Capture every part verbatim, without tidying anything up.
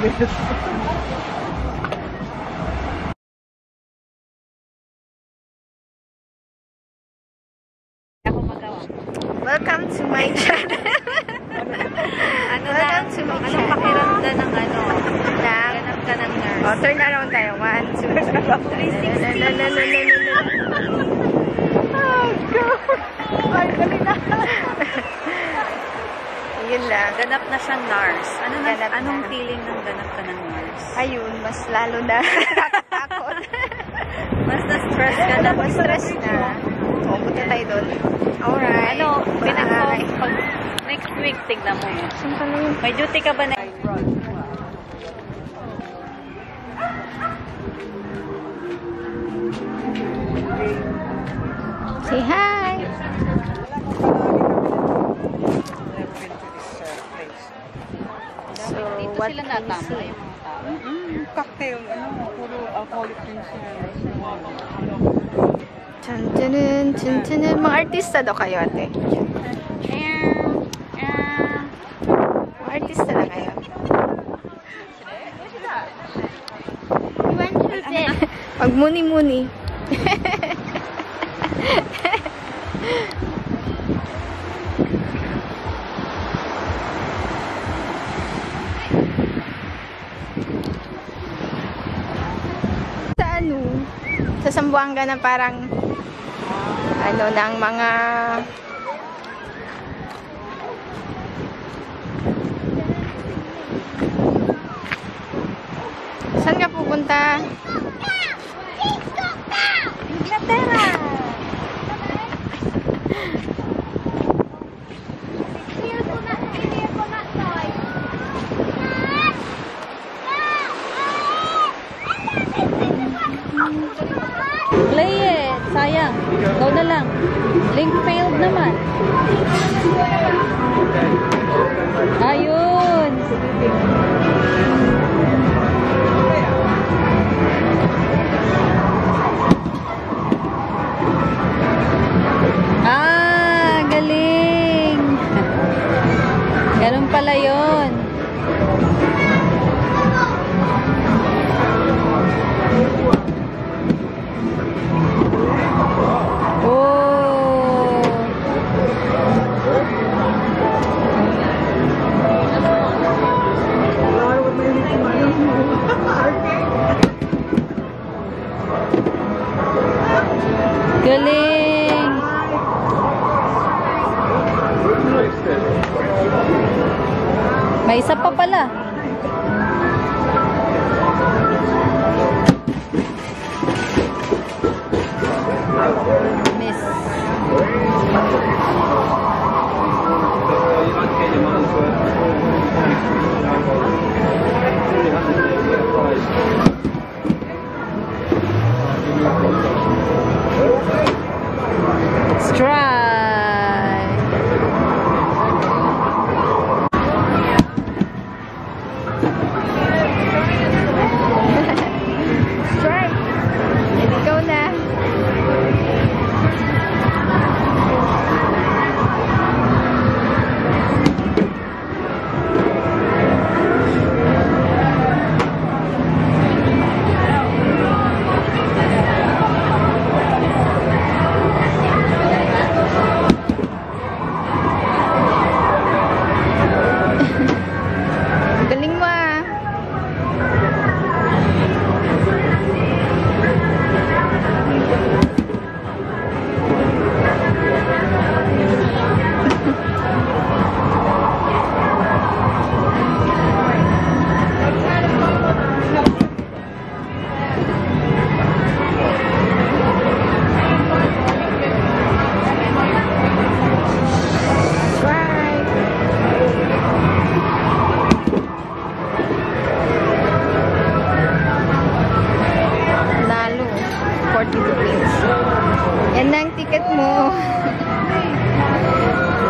this. Welcome to my channel. Ano Welcome na, to my anong channel. Pakiramda ng ano? Ganap ka ng nurse. Oh, turn around tayo. One, two, three, six, six. Oh, God. Ay, dali na. Yun lang. Ganap na siyang nurse. Ano na, anong na. feeling ng ganap ka ng nurse? Ayun, mas lalo na. Takot. Mas na-stress ka na. Mas stress na. Oo, punta tayo doon. Alright. Ano, pinag-pag next week, tignan mo yun. May duty ka ba na? Say hi! So, what is it? Cocktail, ano, puro alcoholic drinks yun. Tintin, tintin, mga artista daw kayo, ate. Mga artista na kayo. You want to visit? Pag muni-muni. Sa ano? Sa Sambuanga na parang ano ng mga saan ka pupunta? Inglaterra! Play it! Sayang! Go na lang! Link failed naman! Ayun! Ah! Galing! Ganun pala yun! Galing! May isa pa pala. Miss. Let's try. Let's try. Let it go now.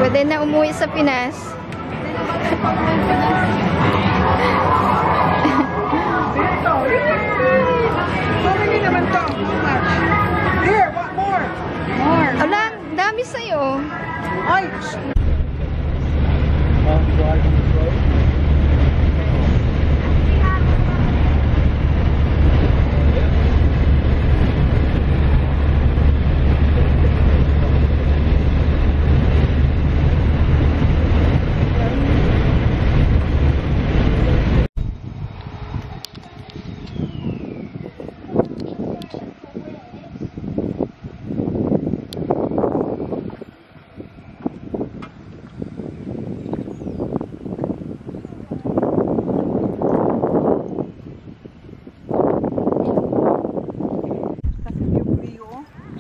Pwede na umuwi sa Pinas. Here, what more? More. Ala, dami sa'yo. Ay!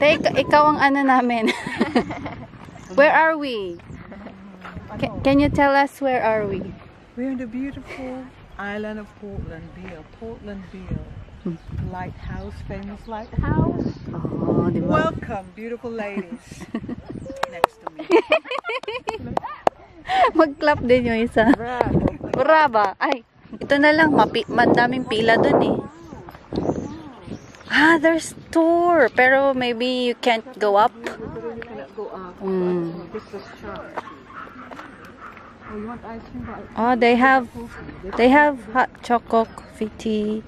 Tay, ikaw ang ano namin. Where are we? Can, can you tell us where are we? We're in the beautiful island of Portland Bill. Portland Bill. Lighthouse, famous lighthouse. Oh, welcome, beautiful ladies. Next to me. Mag-clap din yung isa. Brava. Ay, ito na lang. Mapi madaming pila dun eh. Ah, there's tour. Pero maybe you can't go up. You cannot go up. Mm. Oh, you want ice cream? Oh, they have, they have hot choco coffee tea.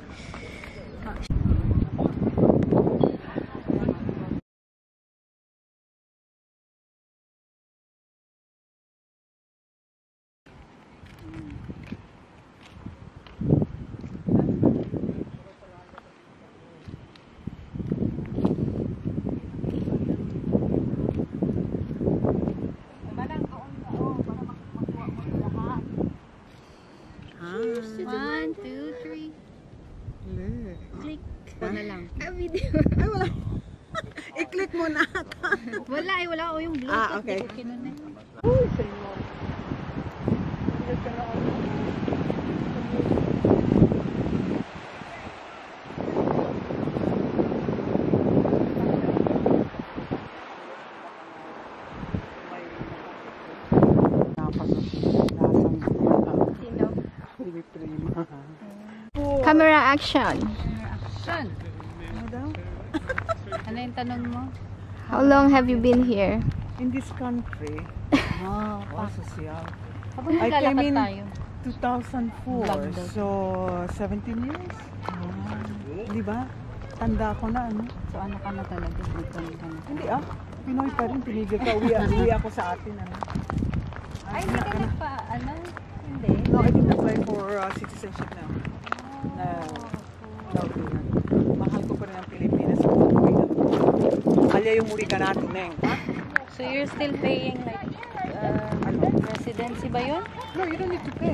I-click mo na ata. Wala eh, wala ako yung blue. Ah, okay. Uy, senyor. Camera action. Camera action. Ano yung tanong mo? How long have you been here? In this country? Oh, social. I came in two thousand four, so seventeen years. Oh. Diba? Tanda ko na ano. So ano ka na talaga? Hindi ah, Pinoy pa rin, tinigil ka. Uwi, uwi ako sa atin. Ano. Ay, hindi ka na pa, ano? Hindi. No, I didn't apply for uh, citizenship now. No. No, no, no. Mahal ko pa rin ang Pilipinas. Alya yung muri ka natin, Neng. So you're still paying like uh, residency ba yun? No, you don't need to pay.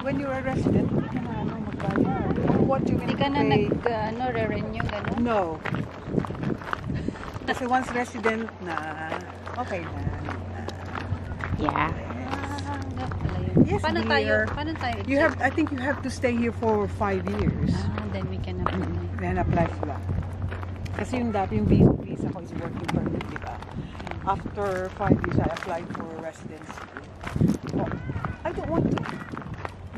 When you're a resident, hindi ka na ano magbayad. What you mean to pay? Hindi ka na nag-re-renew, gano'n? No. Kasi once resident na, okay na. Yeah. Yes, paano tayo? Paano tayo? You have, I think you have to stay here for five years. Ah, then we can apply. Then apply for that. Kasi yung dati yung visa ko is working permit, di ba? After five years, I applied for residency. Oh, I don't want to.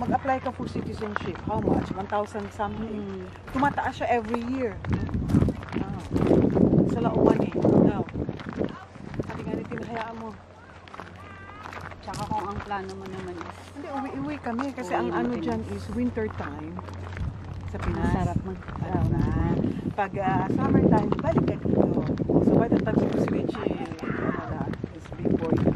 Mag-apply ka for citizenship. How much? one thousand something. Tumataas siya every year. Ah. Sa lauwan eh. Now, sabi nga rin, tinahayaan mo. Tsaka kung ang plano mo naman is... Hindi, uwi-uwi kami. Kasi ang ano dyan is winter time. Sa Pinas. Sarap man. Pag uh, summertime, balik ka dito. So by the time si Kusiwichi, this big boy, he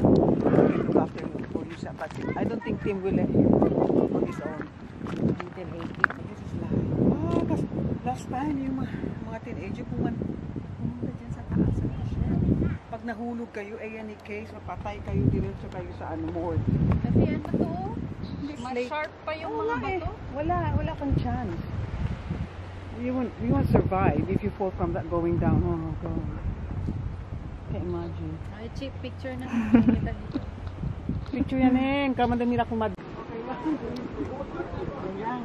look after me for you siya. But I don't think Tim will let him on his own. Teenager. This is life. Oh, kasi last time yung mga teenager pumunta dyan sa taas. Pag nahulog kayo, eh yan yung case, mapatay kayo, diretso kayo sa ano, morgue. Kasi yan pa to, mas sharp pa yung mga bato. Wala, wala kang chance. You won't, you won't survive if you fall from that going down. Oh God, can't imagine. Ay, cheap picture na. Picture yan eh. Kamanda nila kumad. Okay ba? Ganyan.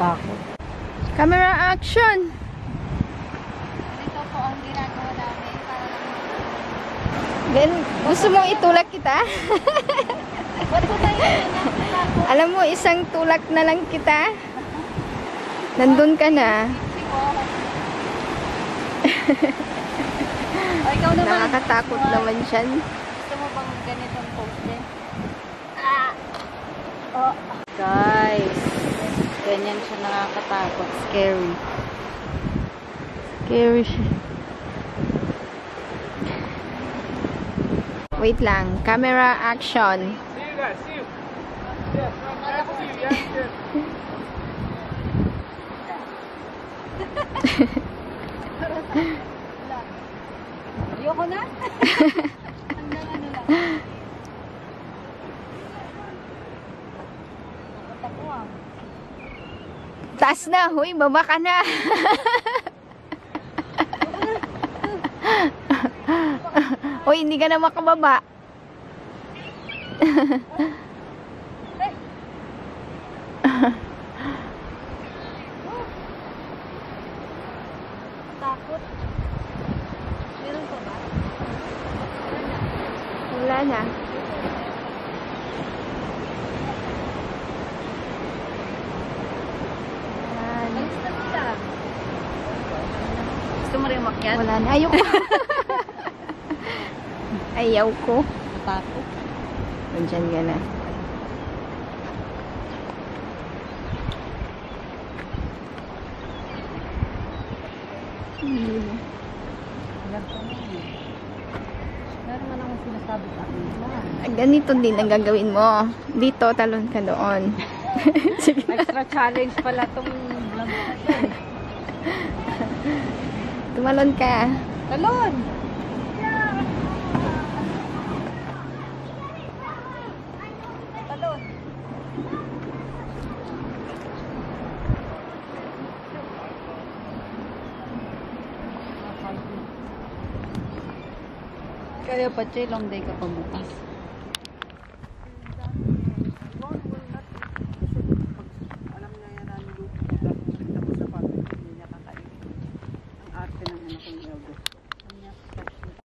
Takot. Camera action! Then, gusto mong itulak kita? Alam mo, isang tulak na lang kita. Nandun ka na. Nakakatakot naman siya. Gusto mo bang ganitong post din? Guys, ganyan siya, nakakatakot. Scary. Scary siya. Wait lang. Camera action. See you guys. See you. Yes, right back to you. Yes, yes. Ayoko na. Bukas na, huy, baba ka na. Uy, hindi ka na makababa. Takot. Meron pa ba? Wala na. Gusto mo rin umakyat? Wala na. Ayaw ko. Ayaw ko. Takot. Diyan ka na. Ganito din ang gagawin mo. Dito, talon ka doon. Extra challenge pala itong vlog natin. Tumalon ka. Talon! Talon! Kaya pa, Che, long day ka pa bukas.